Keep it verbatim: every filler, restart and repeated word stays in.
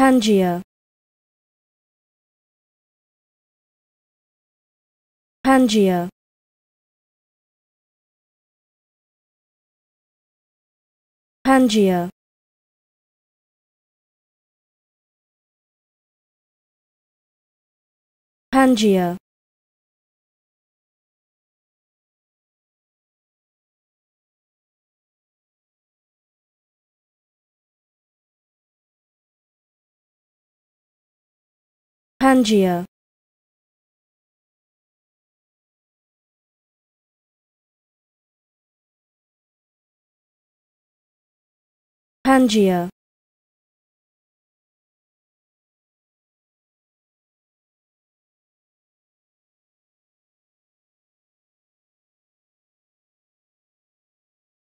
Pangea, Pangea, Pangea, Pangea, Pangea, Pangea.